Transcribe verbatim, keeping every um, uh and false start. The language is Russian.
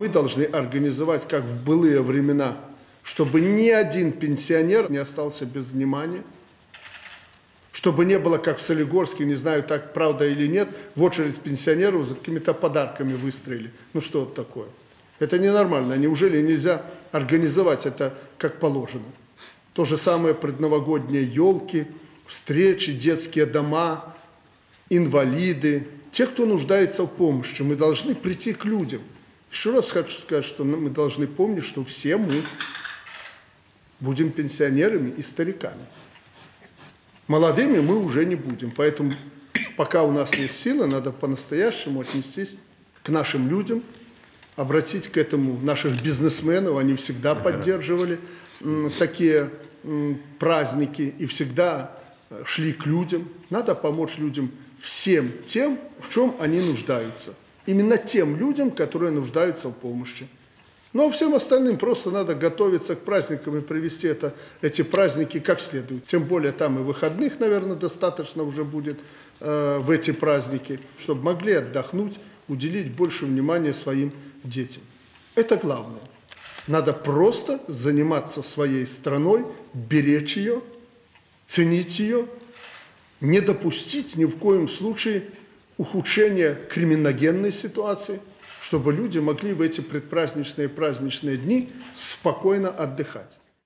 Мы должны организовать, как в былые времена, чтобы ни один пенсионер не остался без внимания, чтобы не было, как в Солигорске, не знаю, так правда или нет, в очередь пенсионеров за какими-то подарками выстроили. Ну что это такое? Это ненормально. Неужели нельзя организовать это как положено? То же самое предновогодние елки, встречи, детские дома, инвалиды. Те, кто нуждается в помощи, мы должны прийти к людям. Еще раз хочу сказать, что мы должны помнить, что все мы будем пенсионерами и стариками. Молодыми мы уже не будем, поэтому пока у нас есть сила, надо по-настоящему отнестись к нашим людям, обратить к этому наших бизнесменов, они всегда поддерживали м, такие м, праздники и всегда шли к людям. Надо помочь людям всем тем, в чем они нуждаются. Именно тем людям, которые нуждаются в помощи. Но всем остальным просто надо готовиться к праздникам и привести это, эти праздники как следует. Тем более там и выходных, наверное, достаточно уже будет э, в эти праздники, чтобы могли отдохнуть, уделить больше внимания своим детям. Это главное. Надо просто заниматься своей страной, беречь ее, ценить ее, не допустить ни в коем случае ухудшения криминогенной ситуации, чтобы люди могли в эти предпраздничные и праздничные дни спокойно отдыхать.